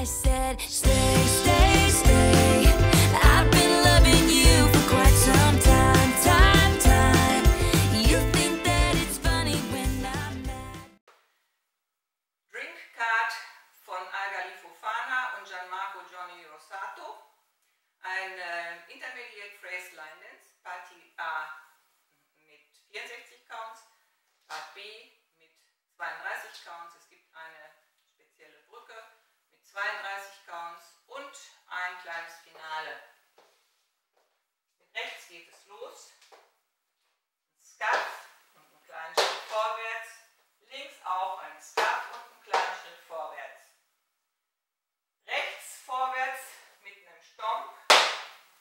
I said, stay, stay, stay. I've been loving you for quite some time, time. You think that it's funny when I'm mad. Drink Card von Algaly Fofana und Gianmarco Johnny Rossato. Ein Intermediate Phrase Line Dance, Party A mit 64 Counts, Part B mit 32 Counts. Es gibt eine spezielle Brücke mit 32 Counts und ein kleines Finale. Mit rechts geht es los. Scuff und einen kleinen Schritt vorwärts. Links auch ein Scuff und einen kleinen Schritt vorwärts. Rechts vorwärts mit einem Stomp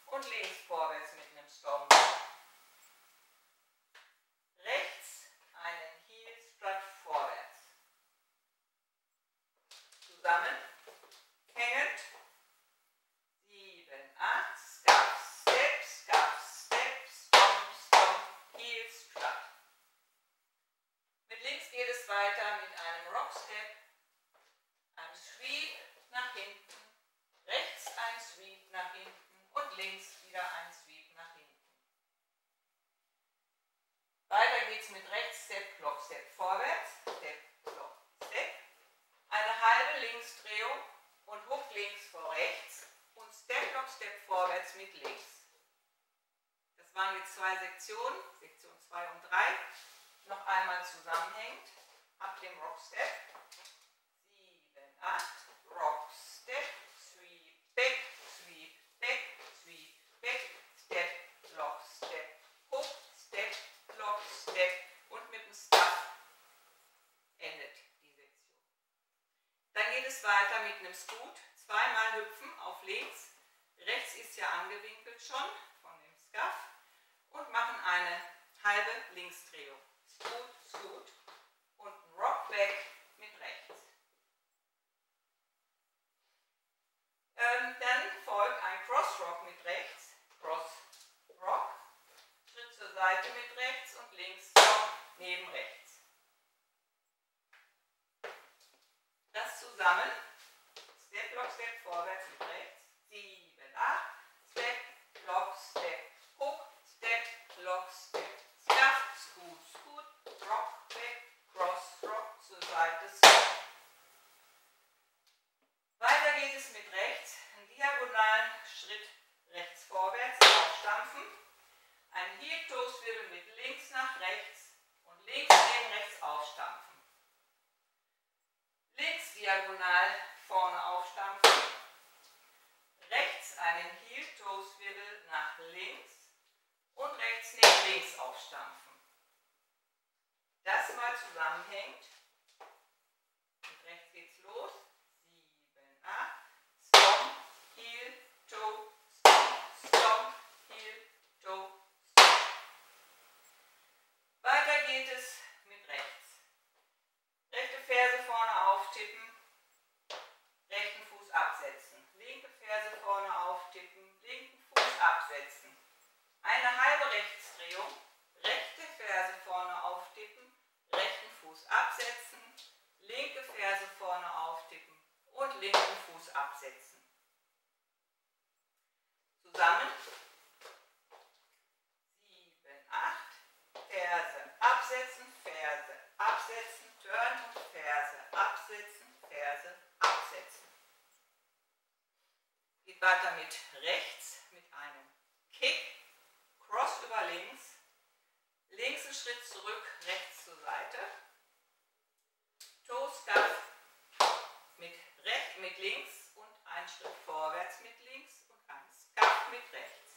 und links vorwärts mit einem Stomp. Mit links. Das waren jetzt zwei Sektionen, Sektion 2 und 3. Noch einmal zusammenhängend ab dem Rock Step. 7, 8, Rock Step, sweep, back, Step, Lock Step, hoch, Step, Lock Step und mit dem Scuff endet die Sektion. Dann geht es weiter mit einem Scoot, zweimal hüpfen auf links. Rechts ist ja angewinkelt schon von dem Scuff und machen eine halbe Linksdrehung. Scoot, scoot und ein Rockback mit rechts. Dann folgt ein Cross-Rock mit rechts. Cross-Rock, Schritt zur Seite mit rechts und links neben rechts. Das zusammen, Step-Lock, Step vorwärts mit rechts. Zusammenhängt. Und rechts geht's los. 7, 8, Stomp, Heel, Toe, Stomp, Heel, Toe, Stomp. Weiter geht es mit rechts. Rechte Ferse vorne auftippen, rechten Fuß absetzen. Linke Ferse vorne auftippen, linken Fuß absetzen. Eine halbe Rechtsdrehung, rechte Ferse vorne auftippen, rechten Fuß absetzen, linke Ferse vorne auftippen und linken Fuß absetzen. Zusammen. 7, 8, Ferse absetzen, Ferse absetzen, turn und Ferse absetzen, Ferse absetzen. Geht weiter mit rechts, mit einem Kick, Cross über links, links einen Schritt zurück, rechts zur Seite, Toe Scuff mit links und einen Schritt vorwärts mit links und einen Scuff mit rechts.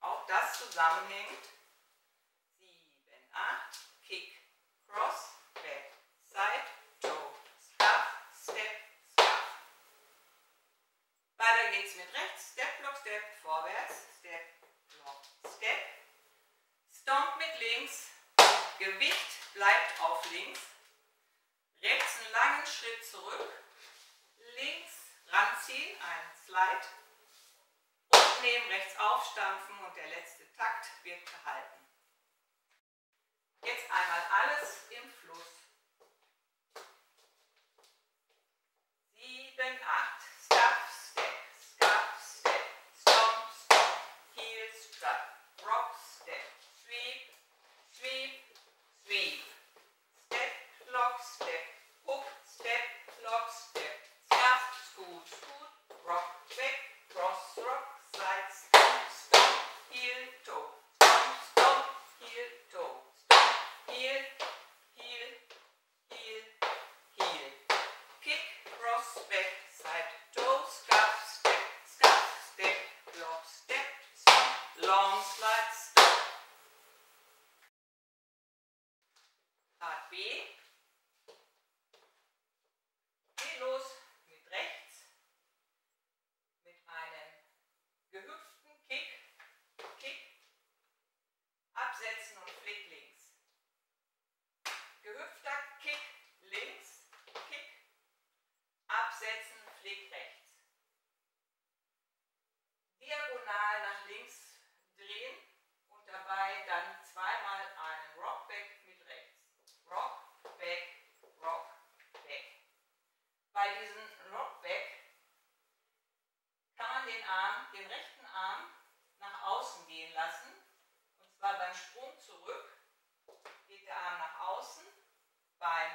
Auch das zusammenhängt. 7, 8, Kick, Cross, Back, Side, Toe, Scuff, Step, Scuff. Weiter geht's mit rechts, Step, Block, Step, vorwärts, Step, Block, Step, Stomp mit links. Gewicht bleibt auf links, rechts einen langen Schritt zurück, links ranziehen, ein Slide und neben rechts aufstampfen und der letzte Takt wird gehalten. Jetzt einmal alles im Fluss. 7, 7, 8. Stuff, step, scuff, step, stomp, stomp, heel, strut, rock, step, sweep, sweep, sweep. Step, lock, step, hook, step, lock, step, scuff, scoot, scoot, rock, back, cross, rock, side, stomp, stomp, heel, toe, stomp, stomp, heel, toe, stomp, heel, heel, heel, heel. Kick, cross, back, side, toe, scuff, step, lock, step, stomp, long slide, stomp. Part B. Geh los mit rechts, mit einem gehüpften Kick, absetzen und flick links. Gehüpfter Kick links, Kick, absetzen, flick rechts. Diagonal nach links drehen und dabei dann zweimal einen Rockback mit rechts. Rockback, Rockback. Bei diesem Rockback kann man den Arm, den rechten Arm, nach außen gehen lassen. Und zwar beim Sprung zurück geht der Arm nach außen, beim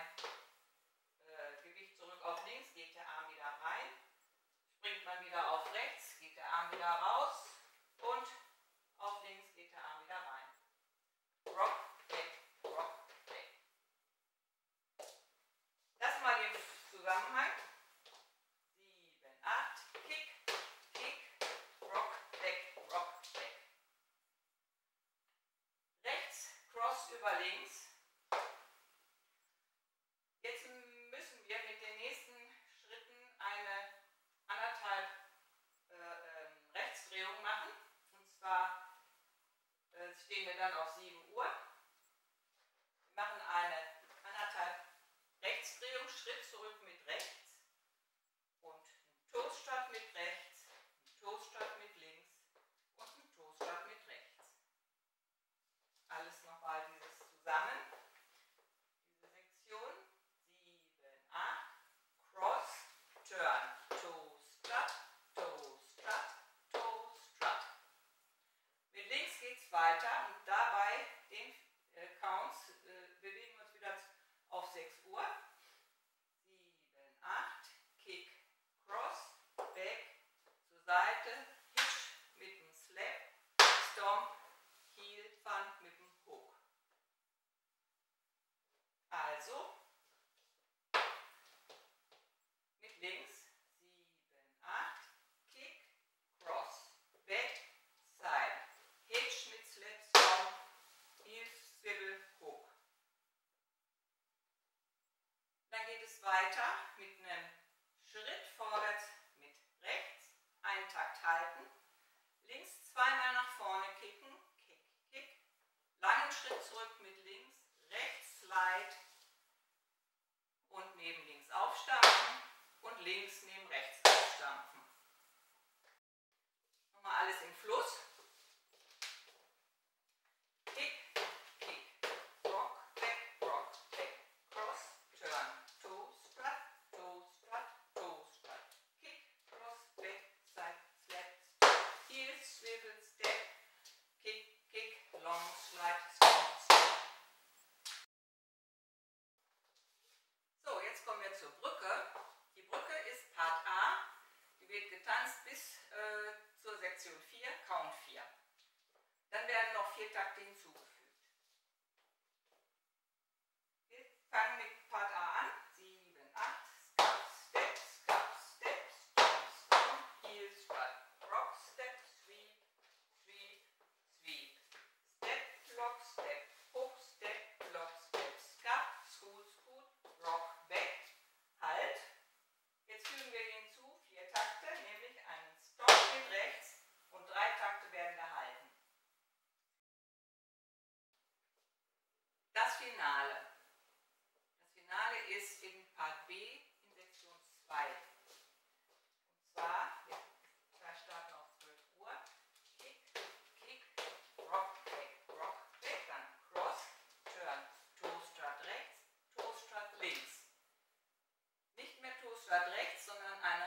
Gewicht zurück auf links geht der Arm wieder rein, springt man wieder auf rechts, geht der Arm wieder raus und auf links geht der Arm wieder rein. Rock, back, rock, back. Das mal den Zusammenhang. 7, 8, Kick, Kick, Rock, back. Rechts, Cross über links. Jetzt müssen wir mit den nächsten Schritten eine 1,5 Rechtsdrehung machen. Und zwar stehen wir dann auf 7 Uhr. Wir machen eine 1,5 Rechtsdrehung, Schritt zurück mit rechts und einen Toaststart mit rechts, einen Toaststart mit links und einen Toaststart mit rechts. Alles nochmal dieses zusammen. Diese Sektion. 7, 8, cross, turn, toe, strut, toe, strut, toe, strut. Mit links geht es weiter und dabei den Counts bewegen wir uns wieder auf 6 Uhr. 7, 8, Kick, Cross, Back, zur Seite, Hitch mit dem Slap, Stomp, Heel, Punt mit dem Hook. Also, mit links 7, 8, Kick, Cross, Back, Side, Hitch mit Slap, Stomp, Heel, Swivel, Hook. Dann geht es weiter mit einem Schritt vorwärts mit rechts, einen Takt halten, links zweimal nach vorne kicken, Kick, Kick, langen Schritt zurück mit links, rechts Slide und neben links aufstampfen und links neben rechts aufstampfen. Nochmal alles im Fluss. Kick, Kick, Rock, back, cross, turn, toe, strut, kick, cross, back, side, slap, heel, swivel, step, kick, kick, long, slide, stomp. So, jetzt kommen wir zur Brücke. Die Brücke ist Part A. Die wird getanzt bis zur Sektion 4, Count 4. Dann werden noch 4 Takte hinzugefügt. Wir fangen mit Part A an. 7, 8, Scuff, Step, Stomp, Stomp, Heel, Strut, Rock, Step, Sweep, Sweep, Sweep. Step, Lock, Step, Hook, Step, Lock, Step, Scuff, Scoot, Scoot, Rock, Back, Halt. Jetzt fügen wir hinzu 4 Takte, nämlich einen Stomp mit rechts und 3 Takte werden gehalten. Das Finale. Das Finale ist in Part B in Sektion 2. Und zwar, wir starten auf 12 Uhr. Kick, Kick, Rock, Back, dann Cross, Turn, Toe, Strut rechts, Toe, Strut links. Nicht mehr Toe, Strut rechts, sondern eine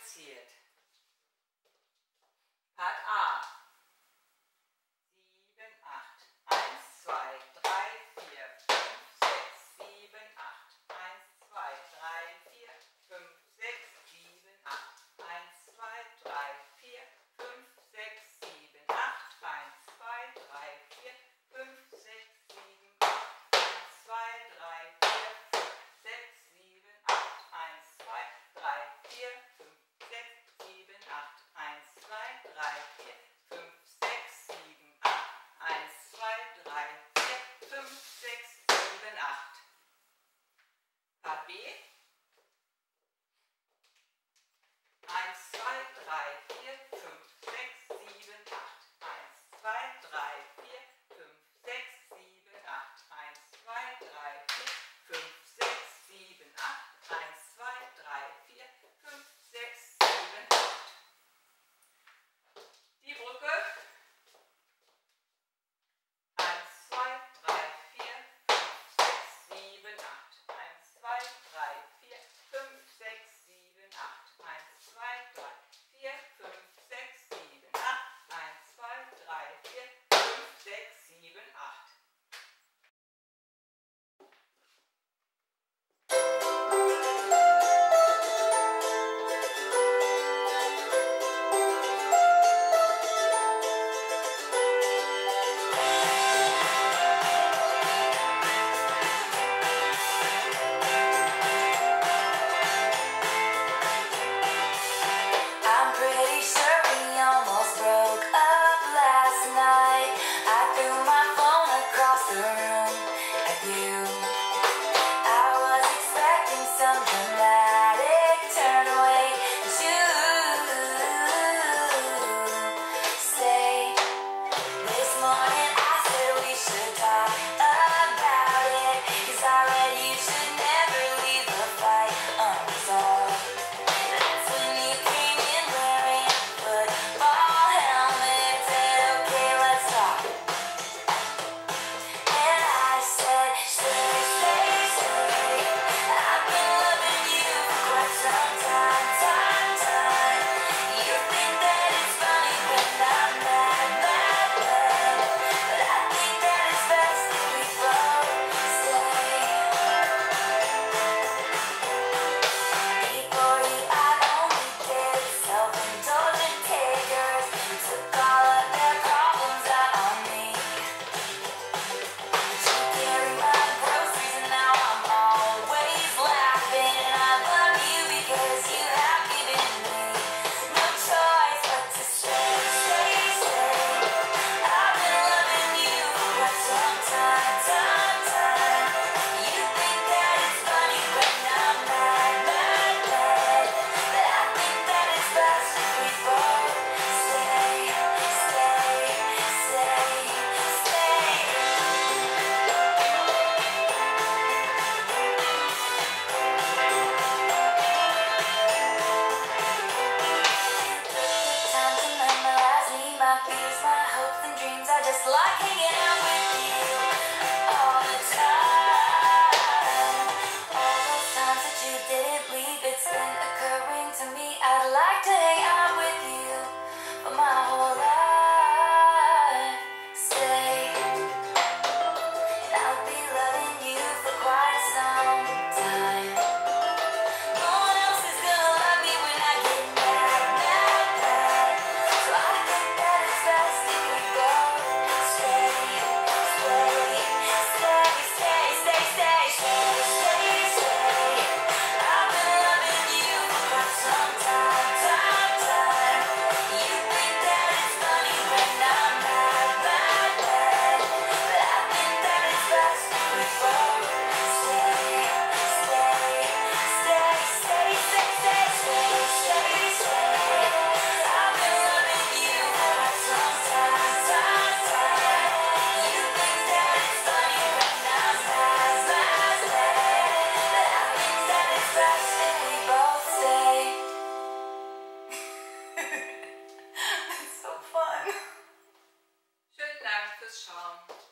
reduziert. Part A. 7, 8. 1, 2, 3, 4, 5, 6, 7, 8. 1, 2, 3, 4, 5, 6, 7, 8. 1, 2, 3, 4, 5, 6, 7, 8. 1, 2, 3, 4, 5, 6, 7, 8. 1, 2, 3, 4. 好。